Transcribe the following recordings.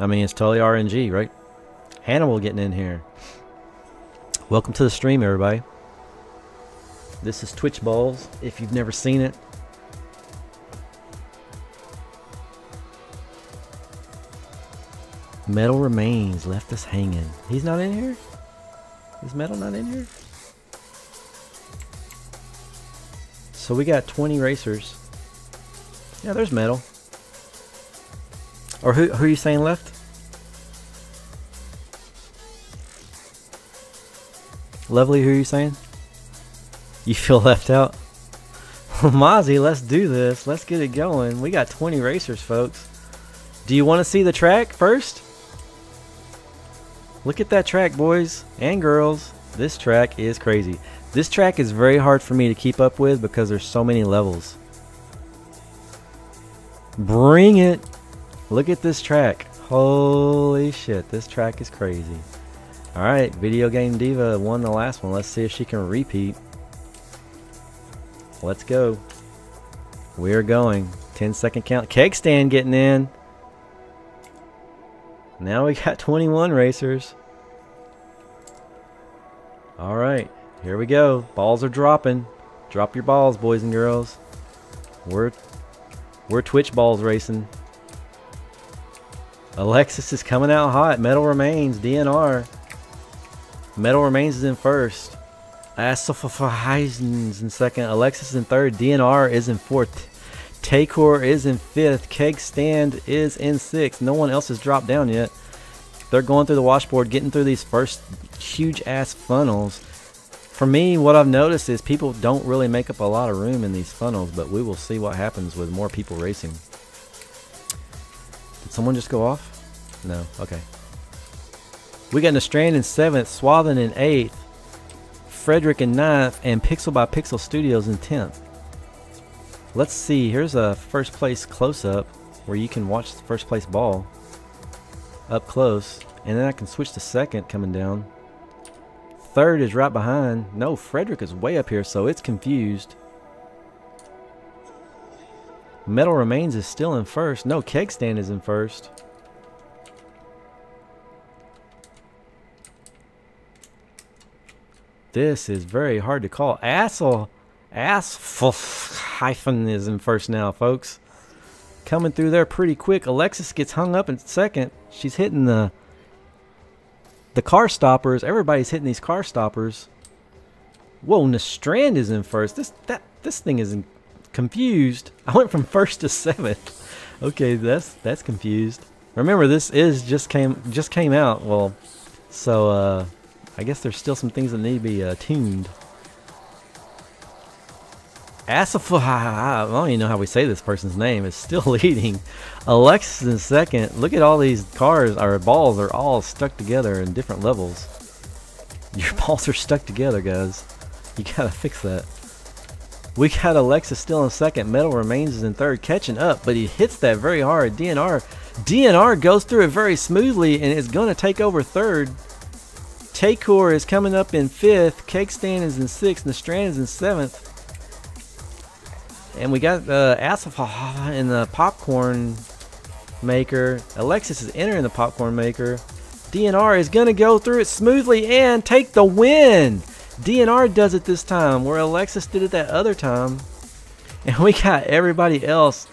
I mean, it's totally RNG, right? Hannibal getting in here. Welcome to the stream, everybody. This is Twitch Balls, if you've never seen it. Metal Remains left us hanging. He's not in here? Is Metal not in here? So we got 20 racers. Yeah, there's Metal. Or who are you saying left? Lovely, who are you saying? You feel left out? Mozzie, let's do this. Let's get it going. We got 20 racers, folks. Do you want to see the track first? Look at that track, boys and girls. This track is crazy. This track is very hard for me to keep up with because there's so many levels. Bring it. Look at this track. Holy shit, this track is crazy. All right, Video Game Diva won the last one. Let's see if she can repeat. Let's go. We're going. 10-second count. Keg Stand getting in. Now we got 21 racers. All right, here we go. Balls are dropping. Drop your balls, boys and girls. We're Twitch Balls racing. Alexis is coming out hot. Metal Remains, DNR. Metal Remains is in first. Asafheisen is in second. Alexis is in third. DNR is in fourth. Takor is in fifth. Keg Stand is in sixth. No one else has dropped down yet. They're going through the washboard, getting through these first huge ass funnels. For me, what I've noticed is people don't really make up a lot of room in these funnels, but we will see what happens with more people racing. Did someone just go off? No. Okay. We got Nastrand in seventh, Swathin in eighth, Frederick in ninth, and Pixel by Pixel Studios in 10th. Let's see, here's a first place close up where you can watch the first place ball up close, and then I can switch to second coming down. Third is right behind. No, Frederick is way up here, so it's confused. Metal Remains is still in first. No, Keg Stand is in first. This is very hard to call. Asafheisen is in first now, folks. Coming through there pretty quick. Alexis gets hung up in second. She's hitting the car stoppers. Everybody's hitting these car stoppers. Whoa, Nastrand is in first. This thing is confused. I went from first to seventh. Okay, that's confused. Remember, this is just came out. Well, so I guess there's still some things that need to be tuned. I don't even know how we say this person's name, is still leading. Alexis in second. Look at all these cars, our balls are all stuck together in different levels. Your balls are stuck together, guys. You gotta fix that. We got Alexis still in second. Metal Remains is in third, catching up, but he hits that very hard. DNR goes through it very smoothly and is gonna take over third. Takor is coming up in fifth. Keg Stand is in sixth. Nastrand is in seventh. And we got Asafheisen in the popcorn maker. Alexis is entering the popcorn maker. DNR is going to go through it smoothly and take the win. DNR does it this time where Alexis did it that other time. And we got everybody else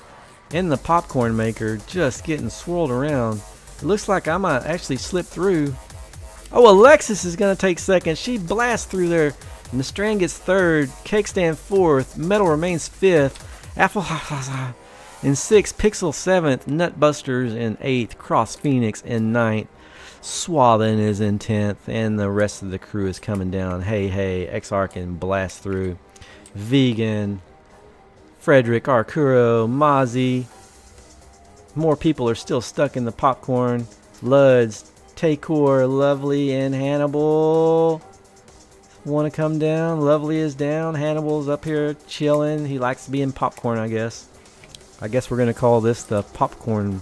in the popcorn maker just getting swirled around. It looks like I might actually slip through. Oh, Alexis is going to take second. She blasts through there. Nastrand gets third, Keg Stand fourth, Metal Remains fifth, Asafheisen in sixth, Pixel seventh, Nutbusters in eighth, Cross Phoenix in ninth, Swathin is in 10th, and the rest of the crew is coming down. Hey, Exarkin blast through, Vegan, Frederick, Arcuro, Mozzie. More people are still stuck in the popcorn. Luds, Takor, Lovely, and Hannibal want to come down. Lovely is down. Hannibal's up here chilling. He likes to be in popcorn, I guess. I guess we're going to call this the popcorn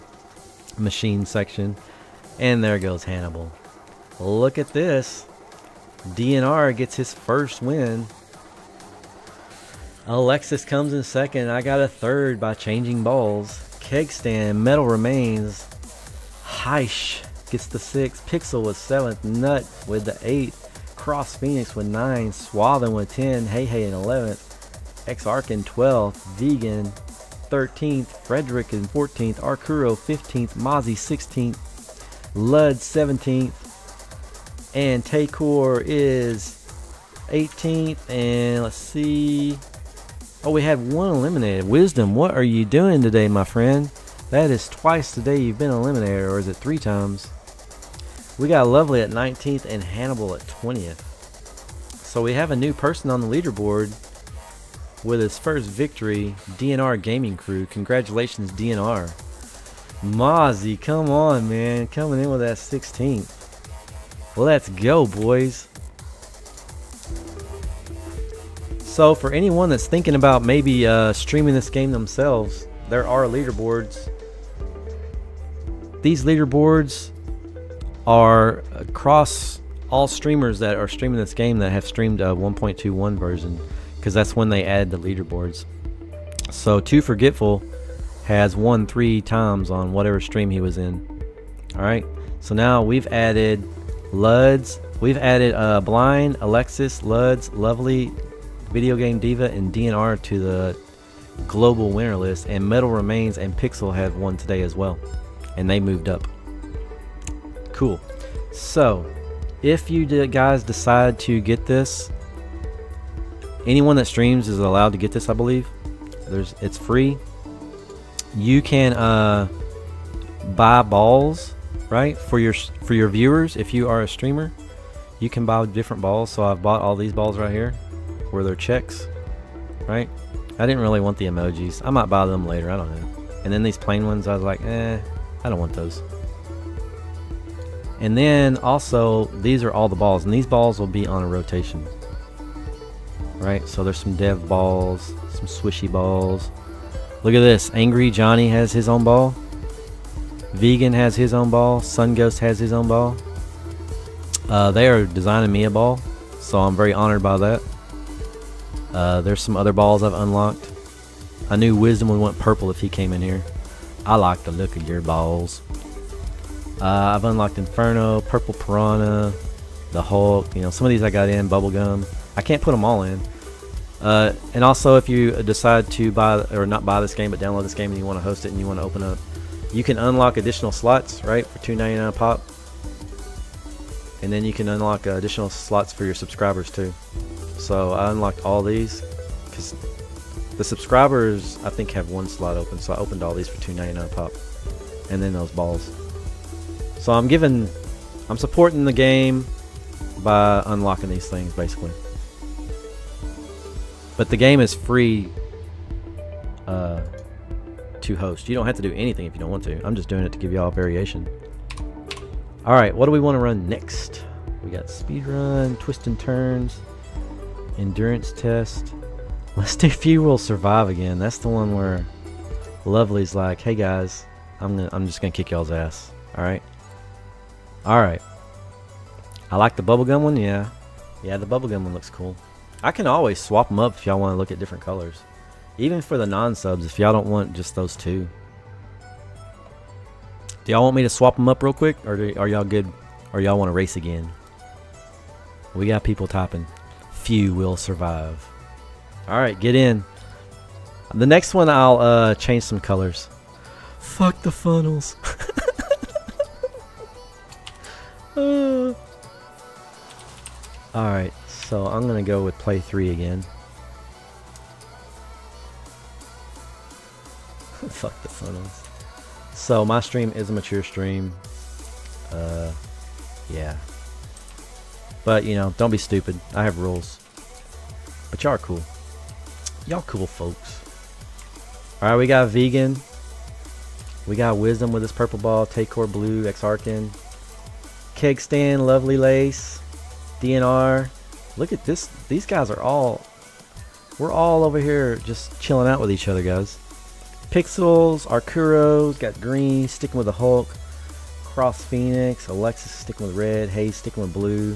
machine section. And there goes Hannibal. Look at this. DNR gets his first win. Alexis comes in second. I got a third by changing balls. Keg Stand, Metal Remains. Heish gets the 6th. Pixel with 7th. Nut with the 8th. Cross Phoenix with 9. Swathing with 10. Hey Hey in 11th. X-Arc in 12th. Vegan 13th. Frederick in 14th. Arcuro 15th. Mozzie 16th. Lud 17th. And Takor is 18th. And let's see. Oh, we had one eliminated. Wisdom, what are you doing today, my friend? That is twice today you've been eliminated, or is it 3 times? We got Lovely at 19th and Hannibal at 20th. So we have a new person on the leaderboard with his first victory, DNR Gaming Crew. Congratulations, DNR. Mozzie, come on, man. Coming in with that 16th. Let's go, boys. So for anyone that's thinking about maybe streaming this game themselves, there are leaderboards. These leaderboards are across all streamers that are streaming this game that have streamed a 1.21 version, because that's when they added the leaderboards. So Too Forgetful has won 3 times on whatever stream he was in. All right, so now we've added Luds. We've added Blind, Alexis, Luds, Lovely, Video Game Diva, and DNR to the global winner list, and Metal Remains and Pixel have won today as well, and they moved up. Cool. So if you guys decide to get this, anyone that streams is allowed to get this, I believe. It's free. You can buy balls, right, for your viewers. If you are a streamer, you can buy different balls. So I've bought all these balls right here. Were their checks, right? I didn't really want the emojis. I might buy them later, I don't know. And then these plain ones, I was like, I don't want those. And then also, these are all the balls, and these balls will be on a rotation, right? So there's some dev balls, some swishy balls. Look at this. Angry Johnny has his own ball. Vegan has his own ball. Sun Ghost has his own ball. They are designing me a ball, so I'm very honored by that. There's some other balls I've unlocked. I knew Wisdom would want purple if he came in here. I like the look of your balls. I've unlocked Inferno, Purple Piranha, the Hulk. You know, some of these I got in, Bubblegum. I can't put them all in. And also, if you decide to buy, or not buy this game, but download this game and you want to host it and you want to open up, you can unlock additional slots, right, for $2.99 a pop. And then you can unlock additional slots for your subscribers too. So I unlocked all these because the subscribers, I think, have 1 slot open, so I opened all these for $2.99 pop, and then those balls. So I'm supporting the game by unlocking these things, basically. But the game is free to host. You don't have to do anything if you don't want to. I'm just doing it to give y'all variation. All right, what do we want to run next? We got speedrun, twist and turns, endurance test. Let's do Few Will Survive again. That's the one where Lovely's like, hey guys, I'm just gonna kick y'all's ass. All right, I like the bubblegum one. Yeah, the bubblegum one looks cool. I can always swap them up if y'all want to look at different colors, even for the non-subs, if y'all don't want just those 2. Do y'all want me to swap them up real quick, or are y'all good, or y'all want to race again? We got people typing Few Will Survive. All right, get in. The next one, I'll change some colors. Fuck the funnels. All right, so I'm gonna go with play 3 again. Fuck the funnels. So my stream is a mature stream. Yeah. But, you know, don't be stupid. I have rules. But y'all are cool. Y'all cool folks. Alright, we got Vegan. We got Wisdom with his purple ball. Takor Blue, Exarkin. Keg Stand, Lovely Lace. DNR. Look at this. These guys are all... We're all over here just chilling out with each other, guys. Pixels, Arcuro's got green, sticking with the Hulk. Cross Phoenix, Alexis sticking with red, Hayes sticking with blue.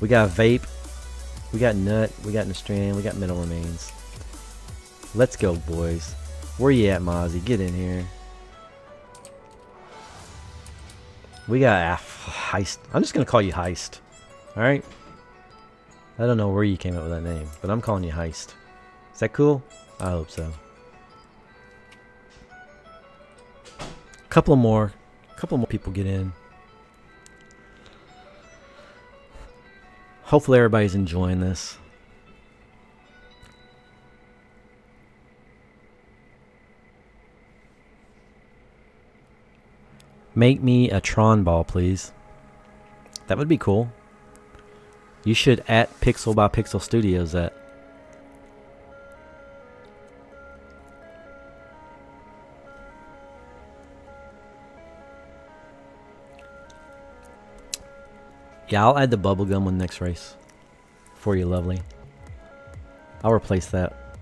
We got Vape, we got Nut, we got Nastrand, we got Metal Remains. Let's go, boys. Where you at, Mozzie? Get in here. We got Heist. I'm just going to call you Heist. Alright? I don't know where you came up with that name, but I'm calling you Heist. Is that cool? I hope so. Couple more people get in. Hopefully everybody's enjoying this. Make me a Tron ball, please. That would be cool. You should at Pixel by Pixel Studios at. Yeah, I'll add the bubblegum one next race. For you, lovely. I'll replace that.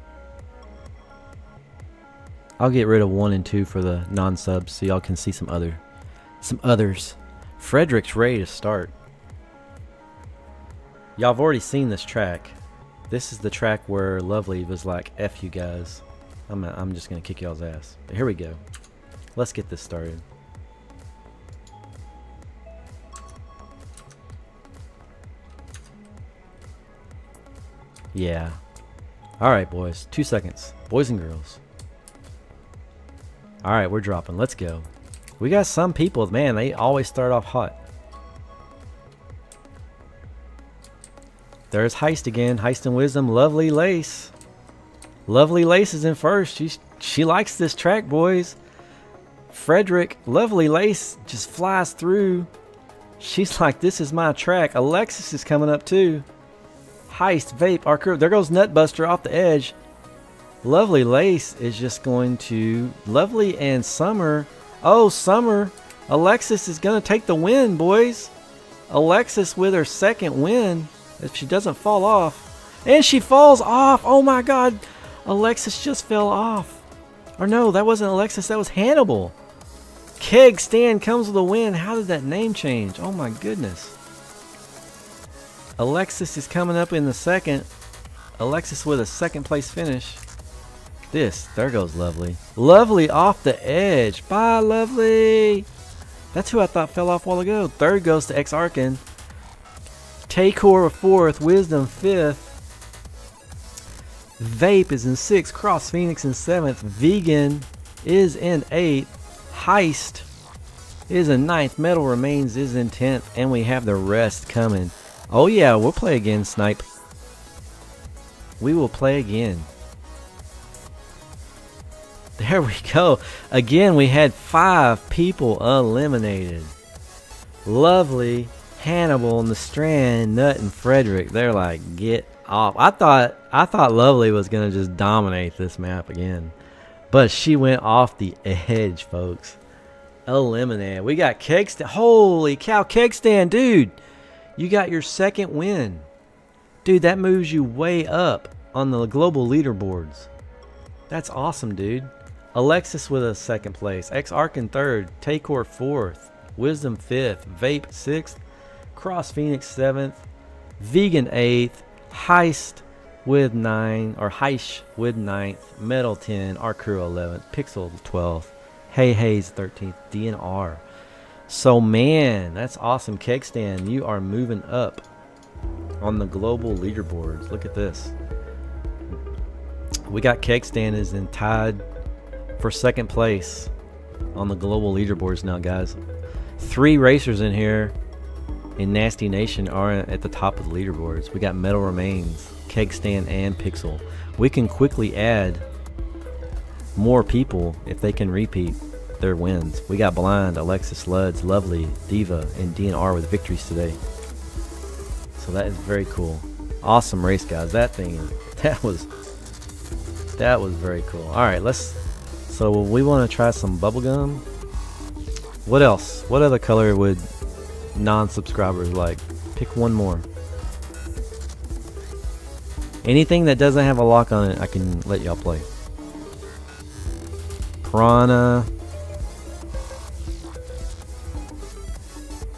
I'll get rid of 1 and 2 for the non-subs so y'all can see some others. Frederick's ready to start. Y'all have already seen this track. This is the track where Lovely was like, F you guys. I'm just gonna kick y'all's ass. But here we go. Let's get this started. Yeah. Alright, boys. 2 seconds. Boys and girls. Alright, we're dropping. Let's go. We got some people. Man, they always start off hot. There's Heist again. Heist and Wisdom. Lovely Lace. Lovely Lace is in first. She likes this track, boys. Frederick, Lovely Lace just flies through. She's like, this is my track. Alexis is coming up too. Heist, Vape, Arcur. There goes Nutbuster off the edge. Lovely Lace is just going to... Lovely and Summer. Oh, Summer. Alexis is going to take the win, boys. Alexis with her second win. If she doesn't fall off. And she falls off. Oh, my God. Alexis just fell off. Or no, that wasn't Alexis. That was Hannibal. Keg Stan comes with a win. How did that name change? Oh, my goodness. Alexis is coming up in the second. Alexis with a second place finish. There goes Lovely. Lovely off the edge. Bye, Lovely. That's who I thought fell off a while ago. Third goes to X Arkin. Takor fourth. Wisdom fifth. Vape is in sixth. Cross Phoenix in seventh. Vegan is in eighth. Heist is in ninth. Metal Remains is in 10th. And we have the rest coming. Oh yeah, we'll play again, Snipe. We will play again. There we go. Again, we had 5 people eliminated. Lovely, Hannibal, Nastrand, Nut, and Frederick. They're like, get off. I thought Lovely was gonna just dominate this map again. But she went off the edge, folks. Eliminated. We got Kegstan. Holy cow, Kegstan, dude! You got your second win. Dude, that moves you way up on the global leaderboards. That's awesome, dude. Alexis with a second place. X-Arkin third. Takor fourth. Wisdom fifth. Vape sixth. Cross Phoenix seventh. Vegan eighth. Heist with 9. Or Heish with 9th. Metal 10. Arcuro 11th. Pixel 12th. Hey Hayes 13th. DNR. So, man, that's awesome. Kegstan, you are moving up on the global leaderboards. Look at this. We got Kegstan is in tied for second place on the global leaderboards now, guys. 3 racers in here in Nasty Nation are at the top of the leaderboards. We got Metal Remains, Kegstan, and Pixel. We can quickly add more people if they can repeat their wins. We got Blind, Alexis, Luds, Lovely, Diva, and DNR with victories today. So that is very cool. Awesome race, guys. That was very cool. All right, so we want to try some bubblegum. What else? What other color would non-subscribers like? Pick one more. Anything that doesn't have a lock on it, I can let y'all play. Piranha.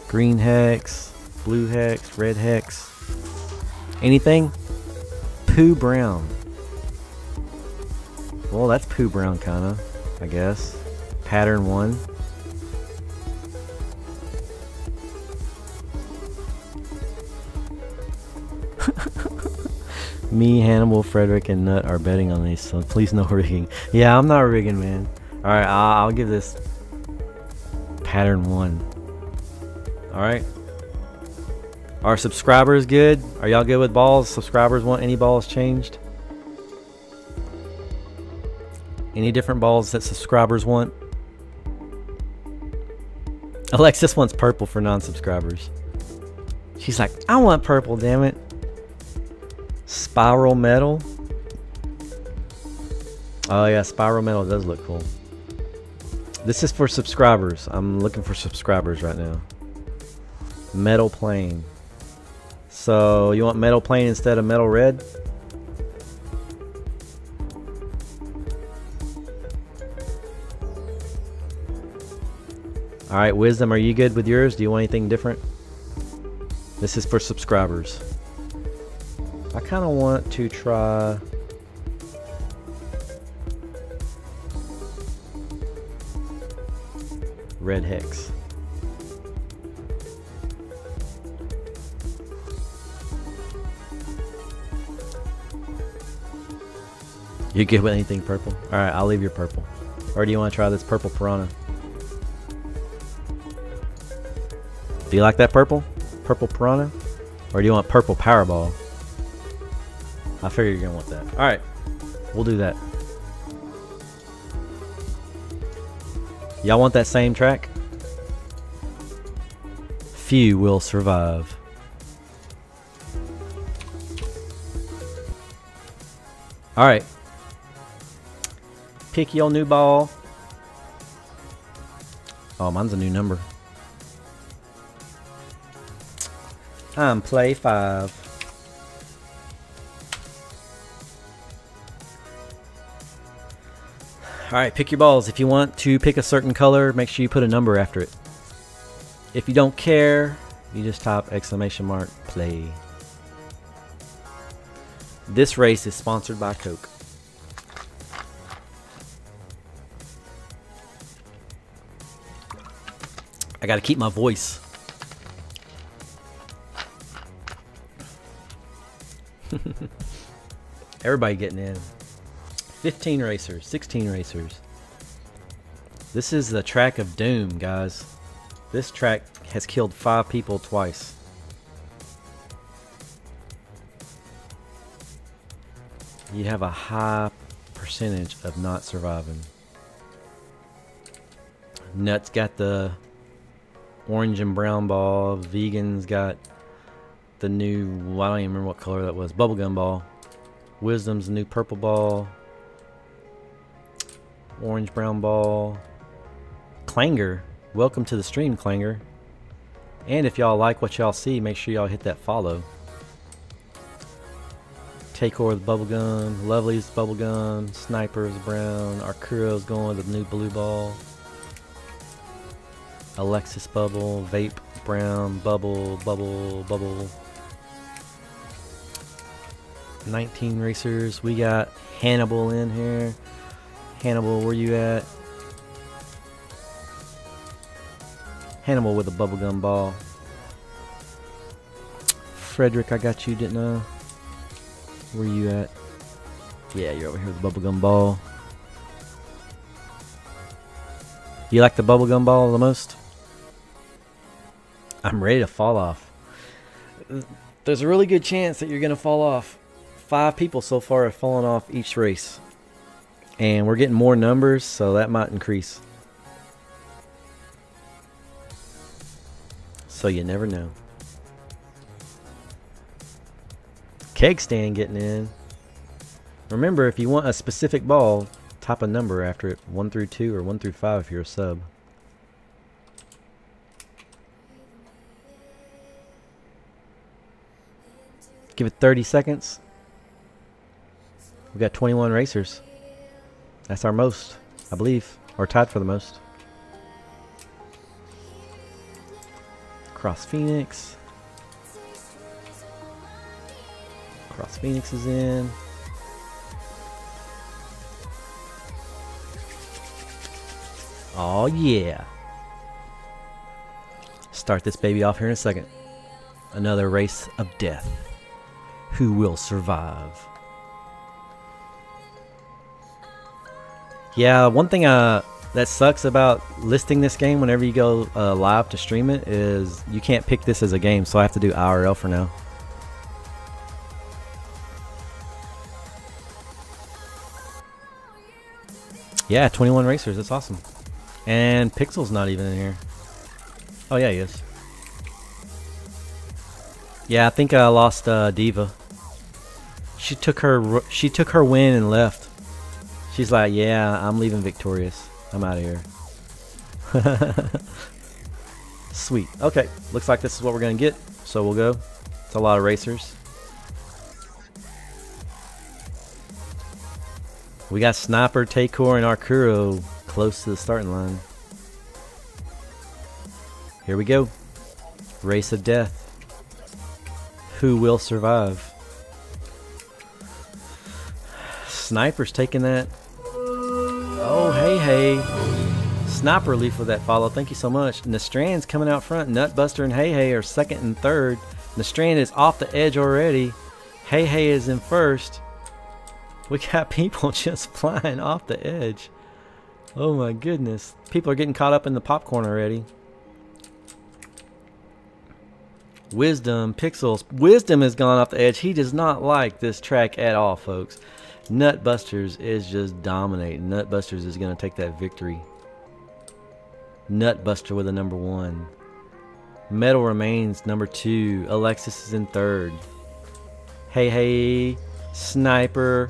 Green hex, blue hex, red hex, anything? Poo brown. Well, that's poo brown kinda, I guess. Pattern 1. Me, Hannibal, Frederick, and Nut are betting on these, so please no rigging. Yeah, I'm not rigging, man. Alright, I'll give this pattern 1. Alright. Are subscribers good? Are y'all good with balls? Subscribers want any balls changed? Any different balls that subscribers want? Alexis wants purple for non-subscribers. She's like, I want purple, damn it. Spiral metal. Oh yeah, spiral metal does look cool. This is for subscribers. I'm looking for subscribers right now. Metal plane. So you want metal plane instead of metal red? All right, Wisdom, are you good with yours? Do you want anything different? This is for subscribers. I kind of want to try... Red Hex. You good with anything purple? All right, I'll leave your purple. Or do you want to try this purple piranha? Do you like that purple? Purple piranha? Or do you want purple powerball? I figure you're gonna want that. All right, we'll do that. Y'all want that same track? Few will survive. All right. Pick your new ball. Oh, mine's a new number. I'm play 5. Alright, pick your balls. If you want to pick a certain color, make sure you put a number after it. If you don't care, you just type ! Play. This race is sponsored by Coke. I gotta keep my voice. Everybody getting in. 15 racers, 16 racers. This is the track of doom, guys. This track has killed 5 people twice. You have a high percentage of not surviving. Nut's got the orange and brown ball. Vegan's got the new, I don't even remember what color that was, bubblegum ball. Wisdom's the new purple ball. Orange brown ball. Clanger, welcome to the stream, Clanger. And if y'all like what y'all see, make sure y'all hit that follow. Take over the bubblegum. Lovely's bubblegum. Sniper's brown. Arcuro's going with the new blue ball. Alexis bubble. Vape brown. Bubble, bubble, bubble. 19 racers. We got Hannibal in here. Hannibal, where you at? Hannibal with a bubblegum ball. Frederick, I got you, didn't I? Where you at? Yeah, you're over here with the bubblegum ball. You like the bubblegum ball the most? I'm ready to fall off. There's a really good chance that you're going to fall off. 5 people so far have fallen off each race. And we're getting more numbers, so that might increase. So you never know. Keg stand getting in. Remember, if you want a specific ball, type a number after it. 1 through 2 or 1 through 5 if you're a sub. Give it 30 seconds. We've got 21 racers. That's our most, I believe, or tied for the most. Cross Phoenix. Cross Phoenix is in. Oh yeah. Start this baby off here in a second. Another race of death. who will survive. Yeah, one thing that sucks about listing this game whenever you go live to stream it is you can't pick this as a game, so I have to do IRL for now. Yeah, 21 racers, that's awesome. And Pixel's not even in here. Oh yeah, he is. Yeah, I think I lost Diva. She took her win and left. She's like, yeah, I'm leaving victorious. I'm out of here. Sweet. Okay, looks like this is what we're gonna get. So we'll go. It's a lot of racers. We got Sniper, Takor, and Arcuro close to the starting line. Here we go. Race of death. Who will survive? Sniper's taking that. Oh, hey. Sniper Leaf with that follow. Thank you so much. Nastrand's coming out front. Nutbuster and Hey are second and third. Nastrand is off the edge already. Hey is in first. We got people just flying off the edge. Oh my goodness. People are getting caught up in the popcorn already. Wisdom, Pixels. Wisdom has gone off the edge. He does not like this track at all, folks. Nutbusters is just dominating. Nutbusters is going to take that victory. Nutbuster with a number one. Metal Remains, number two. Alexis is in third. Hey. Sniper.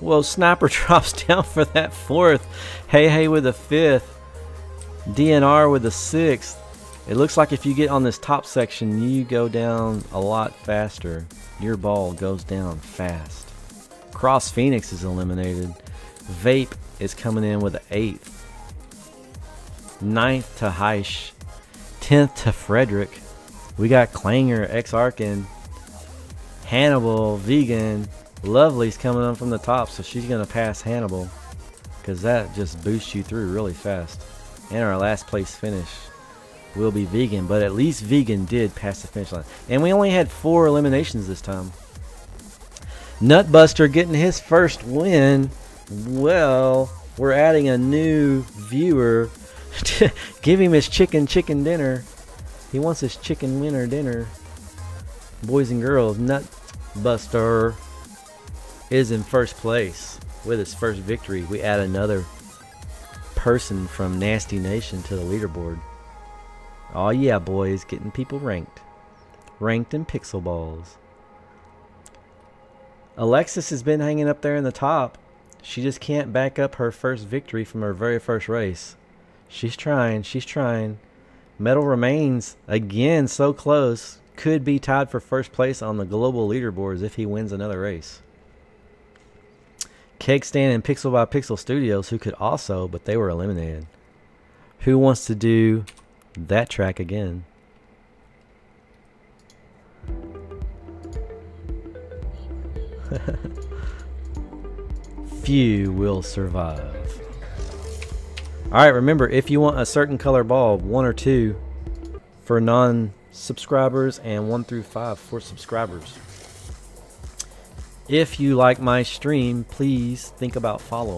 Whoa, Sniper drops down for that fourth. Hey with the fifth. DNR with the sixth. It looks like if you get on this top section, you go down a lot faster. Your ball goes down fast. Cross Phoenix is eliminated. Vape is coming in with the eighth. 9th to Heish. 10th to Frederick. We got Clanger, X-Arkin, Hannibal, Vegan. Lovely's coming on from the top, so she's gonna pass Hannibal because that just boosts you through really fast. And our last place finish will be Vegan, but at least Vegan did pass the finish line. And we only had 4 eliminations this time. Nutbuster getting his first win. Well, we're adding a new viewer. Give him his chicken dinner. He wants his chicken winner dinner. Boys and girls, Nutbuster is in first place with his first victory. We add another person from Nasty Nation to the leaderboard. Oh yeah, boys, getting people ranked. Ranked in Pixel Balls. Alexis has been hanging up there in the top. She just can't back up her first victory from her very first race. She's trying. Metal Remains, again, so close. Could be tied for first place on the global leaderboards if he wins another race. Kegstand and Pixel by Pixel Studios, who could also, but they were eliminated. Who wants to do that track again? Few will survive. Alright, remember, if you want a certain color ball, 1 or 2 for non-subscribers and 1 through 5 for subscribers. If you like my stream, please think about following.